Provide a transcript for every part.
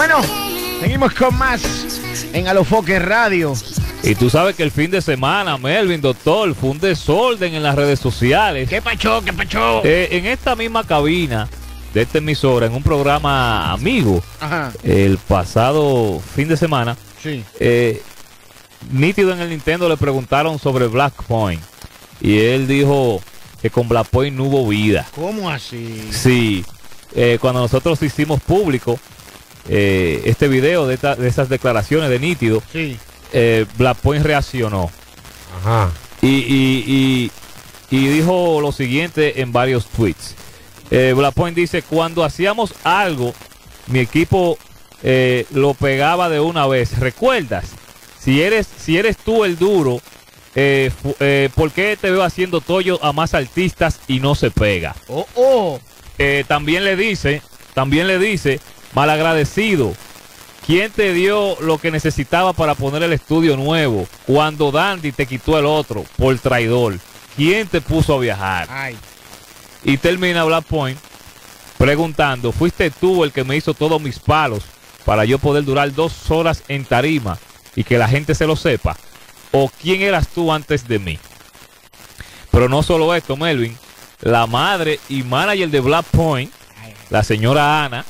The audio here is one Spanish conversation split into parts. Bueno, seguimos con más en Alofoque Radio. Y tú sabes que el fin de semana, Melvin, doctor, fue un desorden en las redes sociales. ¿Qué pachó? ¿Qué pachó? En esta misma cabina de esta emisora, en un programa amigo, ajá, el pasado fin de semana, sí, Nítido en el Nintendo le preguntaron sobre Black Point. Y él dijo que con Black Point no hubo vida. ¿Cómo así? Sí. Cuando nosotros hicimos público este video de esas declaraciones de Nítido, sí, Black Point reaccionó. Ajá. Y dijo lo siguiente en varios tweets. Black Point dice: cuando hacíamos algo, mi equipo lo pegaba de una vez. ¿Recuerdas? Si eres tú el duro, ¿por qué te veo haciendo tollo a más artistas y no se pega? Oh, oh. También le dice, malagradecido, ¿quién te dio lo que necesitaba para poner el estudio nuevo cuando Dandy te quitó el otro por traidor? ¿Quién te puso a viajar? Ay. Y termina Black Point preguntando: fuiste tú el que me hizo todos mis palos para yo poder durar 2 horas en tarima y que la gente se lo sepa, o quién eras tú antes de mí. Pero no solo esto, Melvin, la madre y manager de Black Point, ay, la señora Ana,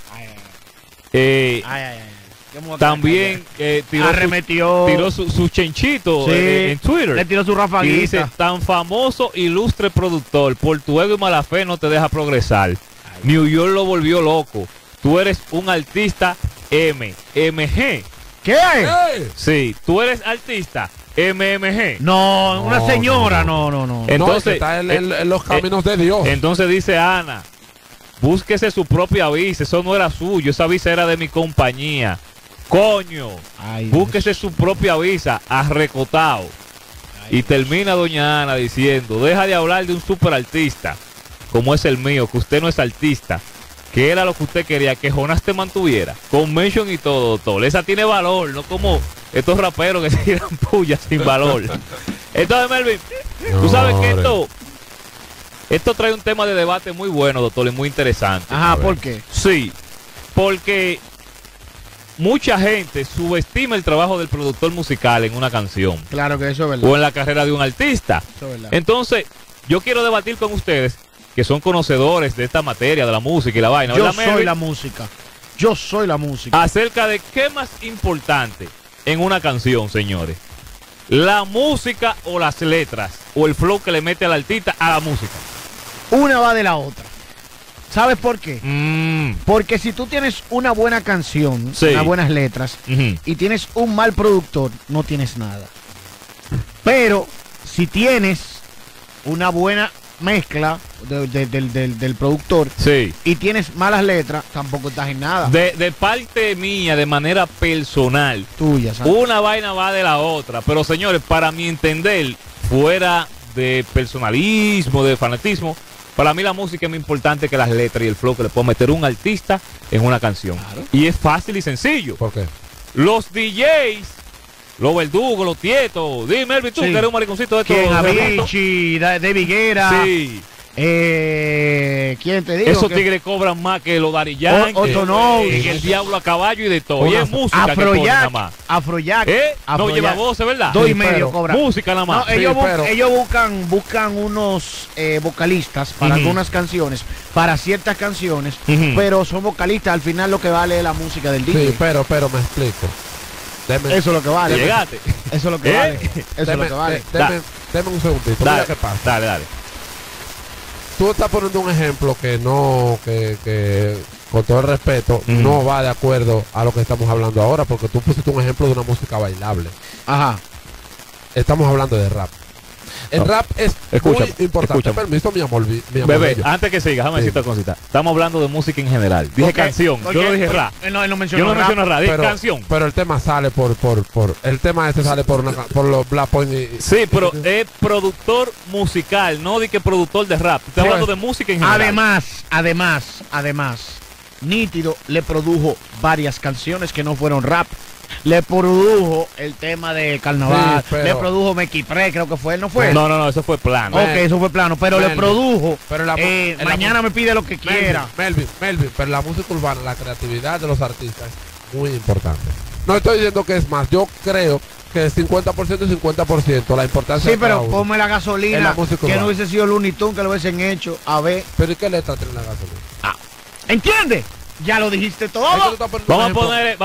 también tiró su chenchito, sí, en Twitter. Le tiró su rafaguita. Y dice: tan famoso, ilustre productor, por tu ego y mala fe no te deja progresar. Ay. New York lo volvió loco. Tú eres un artista MMG. ¿Qué? Sí, tú eres artista MMG. No, una señora, no. Entonces no, está en los caminos de Dios. Entonces dice Ana: búsquese su propia visa, eso no era suyo, esa visa era de mi compañía. Coño, ay, búsquese su propia visa, arrecotado. Ay, y termina doña Ana diciendo: deja de hablar de un superartista como es el mío, que usted no es artista, que era lo que usted quería, que Jonas te mantuviera, con mention y todo, doctor. Esa tiene valor, no como estos raperos que se tiran pullas sin valor. Entonces, Melvin, no, tú sabes que esto trae un tema de debate muy bueno, doctor, y muy interesante. Ajá, ¿por qué? Sí, porque mucha gente subestima el trabajo del productor musical en una canción. Claro que eso es verdad. O en la carrera de un artista. Eso es verdad. Entonces, yo quiero debatir con ustedes, que son conocedores de esta materia, de la música y la vaina. Yo soy la música. Yo soy la música. Acerca de qué más importante en una canción, señores. La música o las letras, o el flow que le mete al artista a la música. Una va de la otra. ¿Sabes por qué? Porque si tú tienes una buena canción, sí, unas buenas letras, uh-huh, y tienes un mal productor, no tienes nada. Pero si tienes una buena mezcla del productor, sí, y tienes malas letras, tampoco estás en nada. De parte mía, de manera personal, tuya, ¿sabes? Una vaina va de la otra. Pero señores, para mi entender, fuera de personalismo, de fanatismo, para mí la música es más importante que las letras y el flow que le puede meter un artista en una canción. Claro. Y es fácil y sencillo. ¿Por qué? Los DJs, los verdugos, los tietos, dime, Elvis, tú, sí, que eres un mariconcito de estos. Avicii, de Viguera. Sí. ¿Quién te dijo? Esos tigres cobran más que los darillantes. El diablo a caballo y de todo. Y es música. Afrojack, nada más. Afrojack. No lleva voces, ¿verdad? 2 y medio cobran. Música nada más. No, ellos buscan unos vocalistas para, uh-huh, algunas canciones, para ciertas canciones, uh-huh, pero son vocalistas. Al final lo que vale es la música del DJ. Sí, pero me explico. Eso es lo que vale. Llegate. Eso es lo que vale. Eso es lo que vale. Deme un segundito. Dale, ¿qué pasa? Dale. Tú estás poniendo un ejemplo que con todo el respeto, mm, no va de acuerdo a lo que estamos hablando ahora, porque tú pusiste un ejemplo de una música bailable. Ajá. Estamos hablando de rap. El rap es muy importante. Permiso, mi amor bebé, bello. Antes que sigas, déjame decirte cosita. Estamos hablando de música en general. Dije canción, yo no dije rap. Yo no menciono rap, dije canción. Pero el tema sale por el tema sale por los Black Point. Sí, pero es productor musical, no di que productor de rap. Estamos hablando de música en general. Además, Nítido le produjo varias canciones que no fueron rap. Le produjo el tema de Carnaval, sí, le produjo MX3, creo que fue él, ¿no fue? No, eso fue plano. Ok, eso fue plano, pero Melvin, le produjo, pero mañana me pide lo que quiera. Melvin, pero la música urbana, la creatividad de los artistas muy importante. No estoy diciendo que es más, yo creo que es 50% y 50% la importancia. Sí, pero ponme la gasolina, que no hubiese sido Looney Tunes, que lo hubiesen hecho, a ver. Pero ¿y qué letra tiene la gasolina? Ah, ¿entiendes? Ya lo dijiste todo. Vamos a poner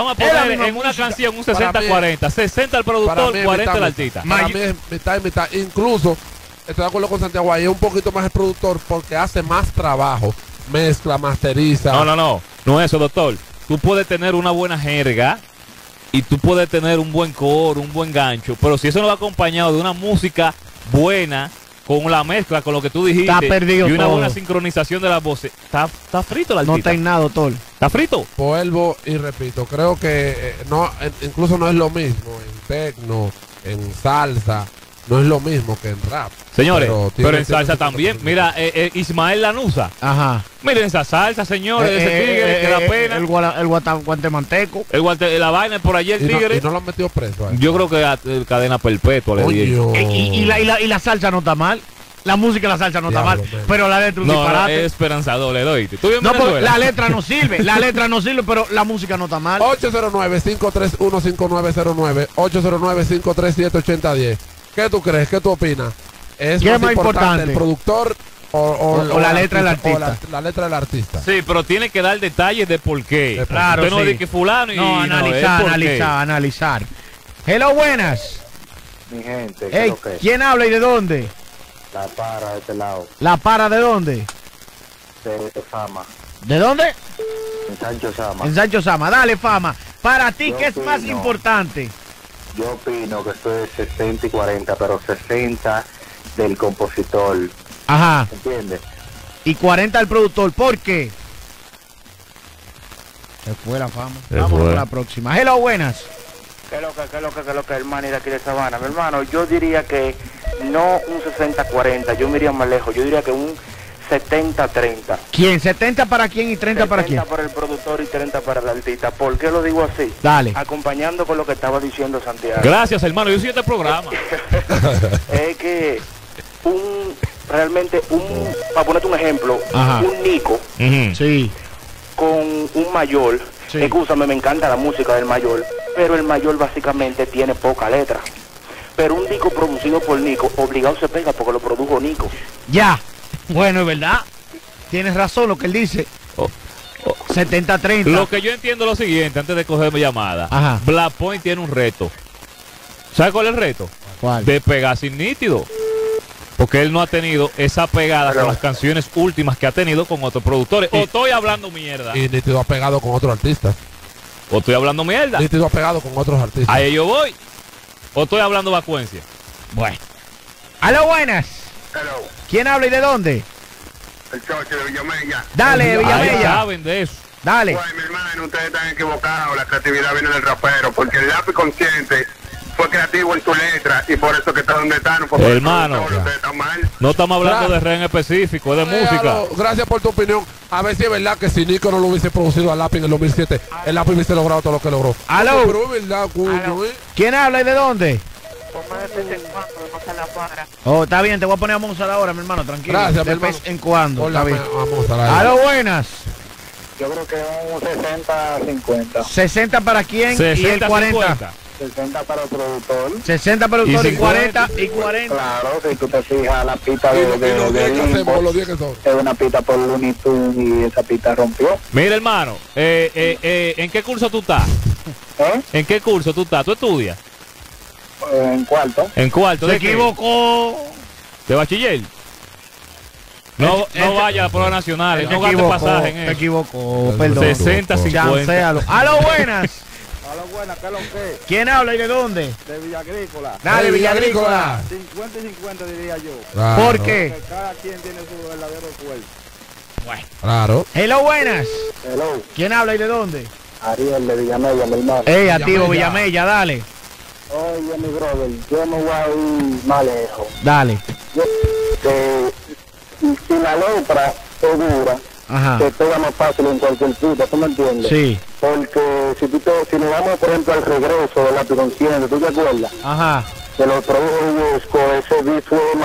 en una canción un 60-40. 60 el productor, 40 el artista. Para mí es mitad y mitad. Incluso, estoy de acuerdo con Santiago, ahí es un poquito más el productor porque hace más trabajo. Mezcla, masteriza. No es eso, doctor. Tú puedes tener una buena jerga y tú puedes tener un buen coro, un buen gancho, pero si eso no va acompañado de una música buena, con la mezcla, con lo que tú dijiste, está perdido y una buena sincronización de las voces, está frito el artista. No está en nada, doctor. Está frito. Vuelvo y repito, creo que incluso no es lo mismo en techno, en salsa. No es lo mismo que en rap. Señores, pero en salsa también. Mira, Ismael Lanusa. Ajá. Miren esa salsa, señores. Ese tigre que da pena. El guantemanteco. La vaina por allí, el tigre. No lo han metido preso. Yo creo que cadena perpetua le dieron. Y la salsa no está mal. La música y la salsa no está mal. Pero la letra es un disparate. Es esperanzador, le doy. No, porque la letra no sirve. La letra no sirve, pero la música no está mal. 809-531-5909. 809-537-8010. ¿Qué tú crees? ¿Qué tú opinas? ¿Es más importante el productor o la letra del artista? La letra del artista. Sí, pero tiene que dar detalles de por qué. Claro, sí. No de que fulano y... No, analizar. Hello, buenas. Mi gente. Hey, ¿quién habla y de dónde? La Para, de este lado. ¿La Para de dónde? De Fama. ¿De dónde? En Sancho Sama. En Sancho Sama. Dale, Fama. Para ti, ¿qué es más importante? Yo opino que esto es 60 y 40, pero 60 del compositor. Ajá. ¿Entiendes? Y 40 del productor. ¿Por qué? Se fue la Fama. Vamos a la próxima. Hello, buenas. ¿Qué es lo que, hermano, y de aquí de Sabana? Mi hermano, yo diría que no un 60-40, yo me iría más lejos. Yo diría que un 70-30. ¿Quién? ¿70 para quién y 30 para quién? 70 para el productor y 30 para el artista. ¿Por qué lo digo así? Dale. Acompañando con lo que estaba diciendo Santiago. Gracias, hermano. Yo soy este programa. Es que para ponerte un ejemplo, ajá, un Nico, sí, con un mayor, sí, excúsame, me encanta la música del mayor, pero el mayor básicamente tiene poca letra. Pero un disco producido por Nico obligado se pega porque lo produjo Nico. Ya. Bueno, es verdad. Tienes razón lo que él dice. 70-30. Lo que yo entiendo es lo siguiente, antes de coger mi llamada. Ajá. Black Point tiene un reto. ¿Sabes cuál es el reto? ¿Cuál? De pegar sin Nítido. Porque él no ha tenido esa pegada con las canciones últimas que ha tenido con otros productores. O estoy hablando mierda. Y Nítido ha pegado con otros artistas. O estoy hablando mierda. Nítido ha pegado con otros artistas. Ahí yo voy. O estoy hablando vacuencia. Bueno. ¡Aló, buenas! ¡Aló! ¿Quién habla y de dónde? El chocho de Villa Mella. Dale, Villa Mella. Saben de eso. Dale. Pues, mi hermano, ustedes están equivocados. La creatividad viene del rapero, porque el Lápiz Consciente fue creativo en su letra y por eso que está donde está. Hermano, no estamos hablando de rey en específico, es de música. Gracias por tu opinión. A ver si es verdad que si Nico no lo hubiese producido al Lápiz en el 2007, el Lápiz hubiese logrado todo lo que logró. ¡Aló! ¿Quién habla y de dónde? Oh, está bien, te voy a poner a Monza ahora, mi hermano, tranquilo. Gracias, mi hermano. En cuando. Hola, está bien. A lo buenas. Yo creo que un 60-50. 60 para quién 60, y el 40. 50. 60 para el productor. 60 para el productor y 40. Claro, si tú te fijas, la pita de una pita por Looney Tunes y esa pita rompió. Mira, hermano, ¿en qué curso tú estás? ¿En qué curso tú estás? ¿Tú estudias? En cuarto. En cuarto. ¿Se equivocó? ¿De bachiller? No vaya a pruebas nacionales. No gaste pasaje en eso. Se equivocó. Perdón. 60-50. ¡A lo buenas! A lo buenas, ¿qué es lo que? ¿Quién habla y de dónde? De Villa Agrícola. Dale, Villa Agrícola. 50 y 50 diría yo. Claro. ¿Por qué? Porque cada quien tiene su verdadero cuerpo. Bueno. Claro. ¡Hello, buenas! Hello. ¿Quién habla y de dónde? Ariel de Villamella, mi hermano. ¡Ey, activo Villamella, dale! Oye, mi brother, yo me voy a ir más lejos. Dale. Si la letra es dura, ajá, te pega más fácil en cualquier puta, ¿tú me entiendes? Sí. Porque si nos vamos, por ejemplo, al regreso de Lápiz Consciente, ¿tú te acuerdas? Ajá. Que lo produjo Diezko, ese disco fue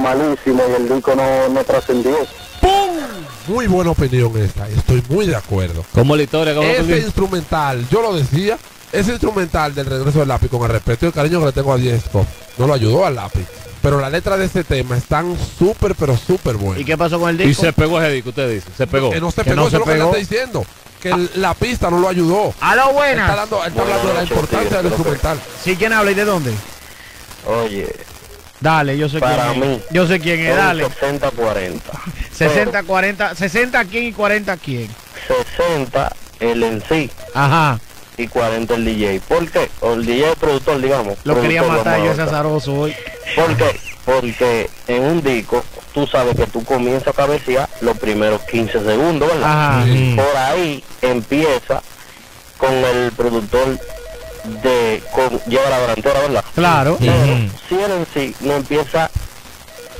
malísimo, y el disco no trascendió. ¡Pum! muy buena opinión esta. Estoy muy de acuerdo. Como la historia, como ese instrumental, yo lo decía, ese instrumental del regreso del lápiz, con el respeto y el cariño que le tengo a Diezko, no lo ayudó al lápiz. Pero la letra de este tema están súper, pero súper buena. ¿Y qué pasó con el disco? Y se pegó ese disco, usted dice. Se pegó. Que no se pegó, no, eso es lo que le está diciendo. Que la pista no lo ayudó. A lo buena. Él está hablando de la importancia del instrumental. ¿Sí? ¿Quién habla y de dónde? Oye. Dale, yo sé quién es. Para mí. Yo sé quién es, dale. 60-40. 60-40. 60 quién y 40 quién. 60 el en sí. Ajá. Y 40 el DJ. ¿Por qué? O el DJ es productor, digamos. Lo quería matar yo, ese azaroso hoy. ¿Por qué? Porque en un disco tú sabes que tú comienzas a cabecear los primeros 15 segundos, ¿verdad? Ah, sí. Por ahí empieza con el productor de lleva la delantera, ¿verdad? Claro. Pero si él en sí no empieza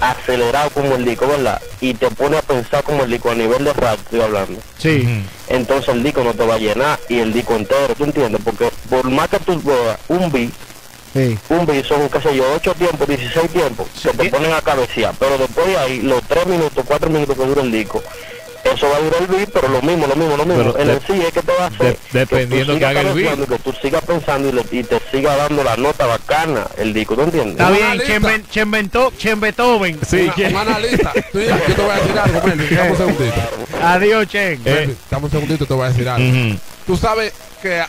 acelerado como el disco, ¿verdad? Y te pone a pensar como el disco a nivel de rap, estoy hablando. Sí. Entonces el disco no te va a llenar y el disco entero, ¿tú entiendes? Porque por más que tú veas un beat, sí, un beat son, qué sé yo, 8 tiempos, 16 tiempos, sí, que te ponen a cabecear, pero después de ahí, los 3 minutos, 4 minutos que dura el disco, eso va a durar el beat, pero lo mismo. Pero en el sí es que te va a hacer dependiendo que haga el beat, que tú sigas pensando y te siga dando la nota bacana el disco, ¿tú entiendes? Está bien, Chen Beethoven. Sí, un analista. Tú dices, yo te voy a decir algo, Melvin, dame un segundito. Adiós, Chen. Dame un segundito, te voy a decir algo. Tú sabes que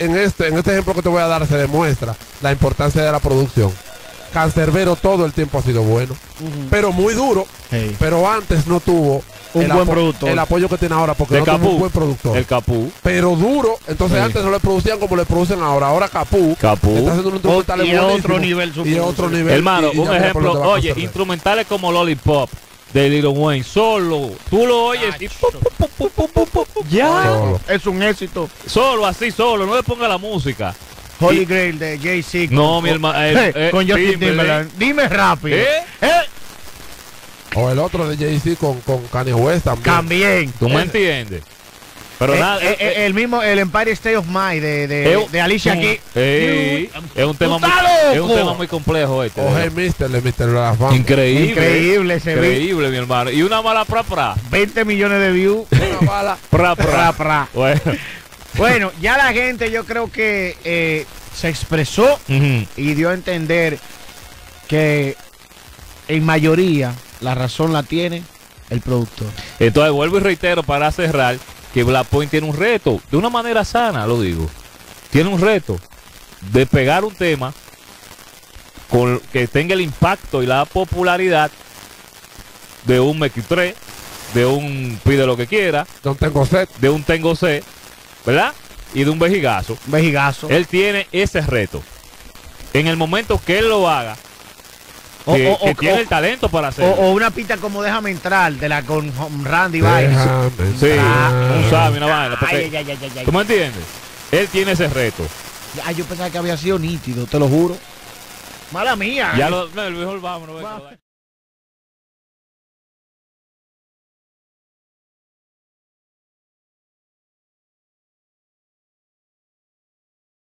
en este ejemplo que te voy a dar se demuestra la importancia de la producción. Cancerbero todo el tiempo ha sido bueno, pero muy duro, pero antes no tuvo un buen productor, el apoyo que tiene ahora, porque no tiene un buen productor, el Capú, pero duro. Entonces antes no le producían como le producen ahora. Ahora Capú está haciendo un instrumental y otro nivel, hermano. Un ejemplo, oye, instrumentales como Lollipop de Lil Wayne, solo tú lo oyes y ya es un éxito, solo así, solo, no le ponga la música Holy Grail de Jay-Z. No, mi hermano. Con Justin Timberlake. Dime rápido. O el otro de Jay-Z con Kanye West también. Tú me entiendes. Pero nada. El mismo, el Empire State of Mind de Alicia aquí. Es un tema muy complejo este. Oye, Mr. Lafan. Increíble ese video. Increíble, mi hermano. Y una mala pra. 20 millones de views. Una mala pra. Bueno, ya la gente, yo creo que se expresó y dio a entender que en mayoría la razón la tiene el productor. Entonces vuelvo y reitero para cerrar que Black Point tiene un reto, de una manera sana lo digo, tiene un reto de pegar un tema con que tenga el impacto y la popularidad de un MX3, de un Pide lo que quiera, de un Tengo C, ¿verdad? Y de un Vejigazo. Él tiene ese reto. En el momento que él lo haga, que tiene el talento para hacerlo. O una pista como Déjame Entrar, de la con Randy Baez. Sí, un sabio, una vaina. ¿Tú me entiendes? Él tiene ese reto. Ay, yo pensaba que había sido Nítido, te lo juro. Mala mía. Ya lo mejor vámonos.